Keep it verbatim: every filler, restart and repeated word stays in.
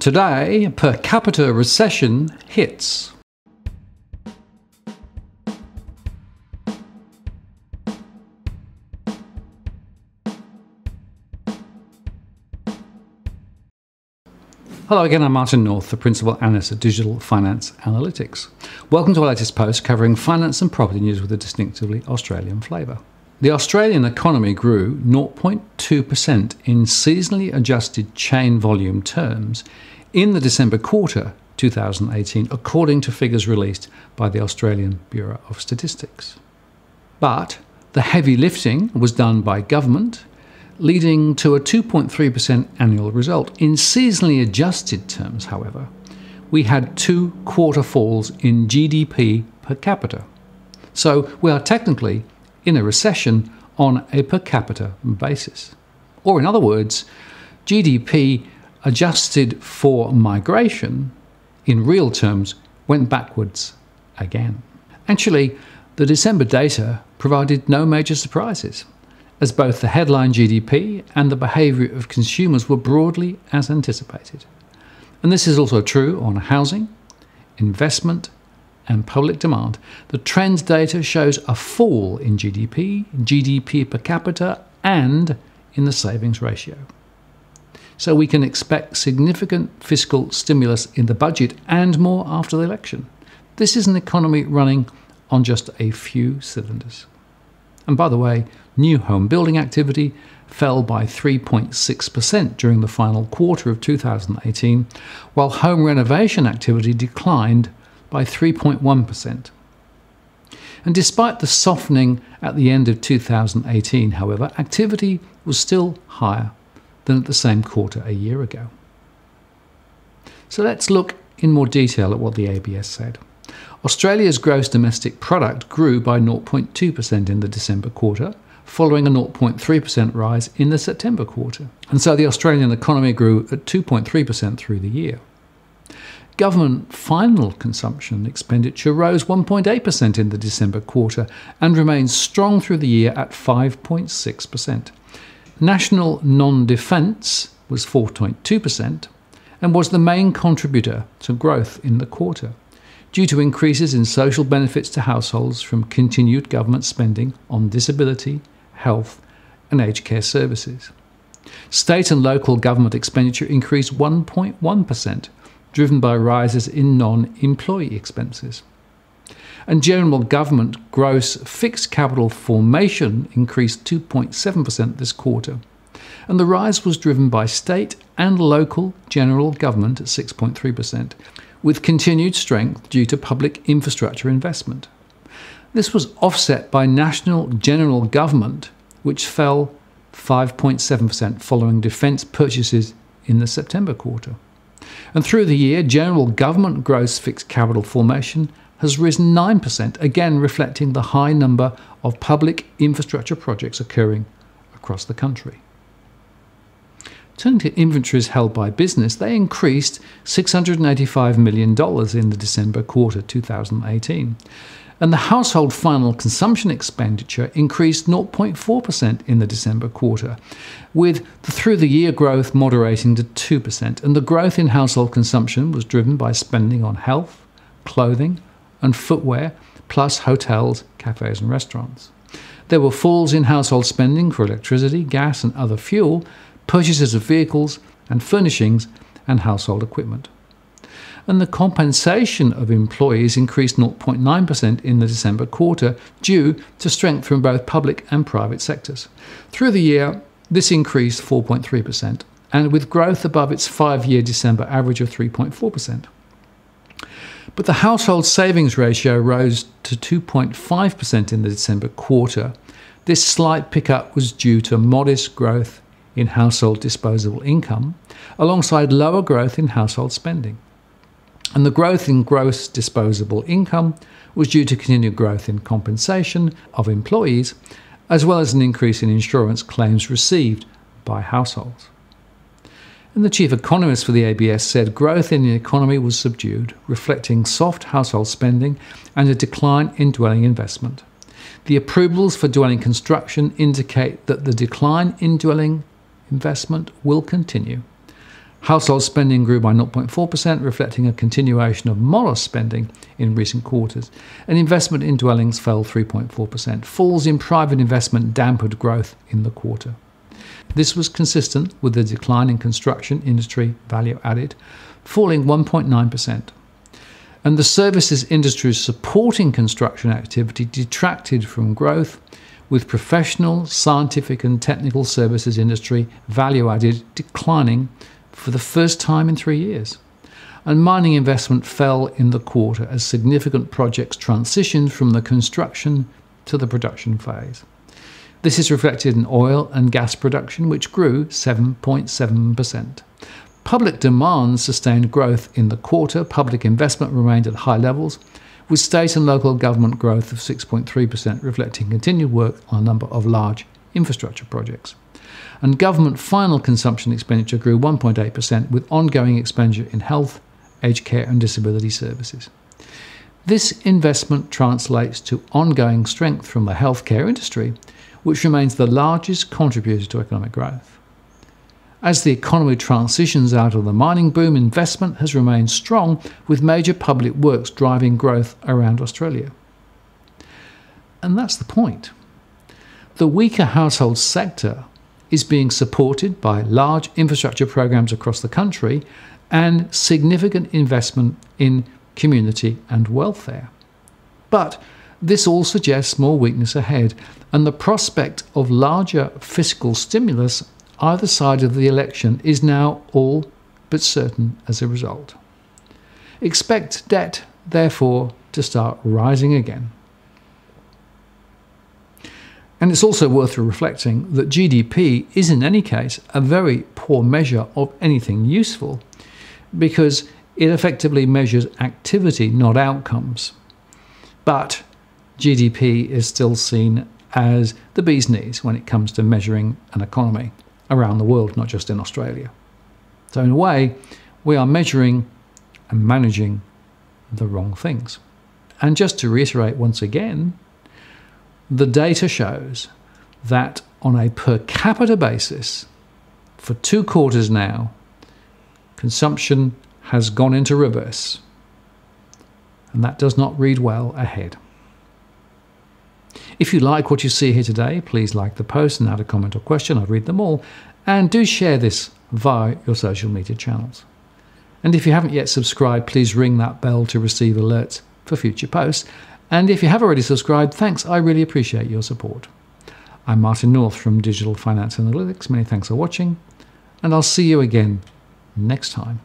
Today, per capita recession hits. Hello again, I'm Martin North, the Principal Analyst at Digital Finance Analytics. Welcome to our latest post covering finance and property news with a distinctively Australian flavour. The Australian economy grew zero point two percent in seasonally adjusted chain volume terms in the December quarter two thousand eighteen, according to figures released by the Australian Bureau of Statistics. But the heavy lifting was done by government, leading to a two point three percent annual result. In seasonally adjusted terms, however, we had two quarter falls in G D P per capita. So we are technically in a recession on a per capita basis. Or in other words, G D P adjusted for migration, in real terms, went backwards again. Actually, the December data provided no major surprises, as both the headline G D P and the behaviour of consumers were broadly as anticipated. And this is also true on housing, investment and public demand. The trends data shows a fall in G D P, G D P per capita and in the savings ratio. So we can expect significant fiscal stimulus in the budget and more after the election. This is an economy running on just a few cylinders. And by the way, new home building activity fell by three point six percent during the final quarter of two thousand eighteen, while home renovation activity declined by three point one percent. And despite the softening at the end of two thousand eighteen, however, activity was still higher than at the same quarter a year ago. So let's look in more detail at what the A B S said. Australia's gross domestic product grew by zero point two percent in the December quarter, following a zero point three percent rise in the September quarter. And so the Australian economy grew at two point three percent through the year. Government final consumption expenditure rose one point eight percent in the December quarter and remains strong through the year at five point six percent. National non-defence was four point two percent and was the main contributor to growth in the quarter, due to increases in social benefits to households from continued government spending on disability, health and aged care services. State and local government expenditure increased one point one percent, driven by rises in non-employee expenses. And general government gross fixed capital formation increased two point seven percent this quarter, and the rise was driven by state and local general government at six point three percent, with continued strength due to public infrastructure investment. This was offset by national general government, which fell five point seven percent following defence purchases in the September quarter. And through the year, general government gross fixed capital formation has risen nine percent, again reflecting the high number of public infrastructure projects occurring across the country. Turning to inventories held by business, they increased six hundred eighty-five million dollars in the December quarter two thousand eighteen, and the household final consumption expenditure increased zero point four percent in the December quarter, with the through-the-year growth moderating to two percent, and the growth in household consumption was driven by spending on health, clothing and footwear, plus hotels, cafes and restaurants. There were falls in household spending for electricity, gas and other fuel, purchases of vehicles and furnishings and household equipment. And the compensation of employees increased zero point nine percent in the December quarter due to strength from both public and private sectors. Through the year, this increased four point three percent and with growth above its five-year December average of three point four percent. But the household savings ratio rose to two point five percent in the December quarter. This slight pickup was due to modest growth in household disposable income, alongside lower growth in household spending. And the growth in gross disposable income was due to continued growth in compensation of employees, as well as an increase in insurance claims received by households. And the chief economist for the A B S said growth in the economy was subdued, reflecting soft household spending and a decline in dwelling investment. The approvals for dwelling construction indicate that the decline in dwelling investment will continue. Household spending grew by zero point four percent, reflecting a continuation of modest spending in recent quarters. And investment in dwellings fell three point four percent. Falls in private investment dampened growth in the quarter. This was consistent with the decline in construction industry value added, falling one point nine percent. And the services industries supporting construction activity detracted from growth, with professional, scientific and technical services industry value added declining for the first time in three years. And mining investment fell in the quarter as significant projects transitioned from the construction to the production phase. This is reflected in oil and gas production, which grew seven point seven percent. Public demand sustained growth in the quarter. Public investment remained at high levels, with state and local government growth of six point three percent, reflecting continued work on a number of large infrastructure projects. And government final consumption expenditure grew one point eight percent, with ongoing expenditure in health, aged care and disability services. This investment translates to ongoing strength from the healthcare industry, which remains the largest contributor to economic growth. As the economy transitions out of the mining boom, investment has remained strong, with major public works driving growth around Australia. And that's the point. The weaker household sector is being supported by large infrastructure programs across the country and significant investment in community and welfare. But this all suggests more weakness ahead, and the prospect of larger fiscal stimulus either side of the election is now all but certain as a result. Expect debt, therefore, to start rising again. And it's also worth reflecting that G D P is in any case a very poor measure of anything useful, because it effectively measures activity, not outcomes. But G D P is still seen as the bee's knees when it comes to measuring an economy around the world, not just in Australia. So in a way, we are measuring and managing the wrong things. And just to reiterate once again, the data shows that on a per capita basis, for two quarters now, consumption has gone into reverse. And that does not read well ahead. If you like what you see here today, please like the post and add a comment or question. I read them all. And do share this via your social media channels. And if you haven't yet subscribed, please ring that bell to receive alerts for future posts. And if you have already subscribed, thanks. I really appreciate your support. I'm Martin North from Digital Finance Analytics. Many thanks for watching, and I'll see you again next time.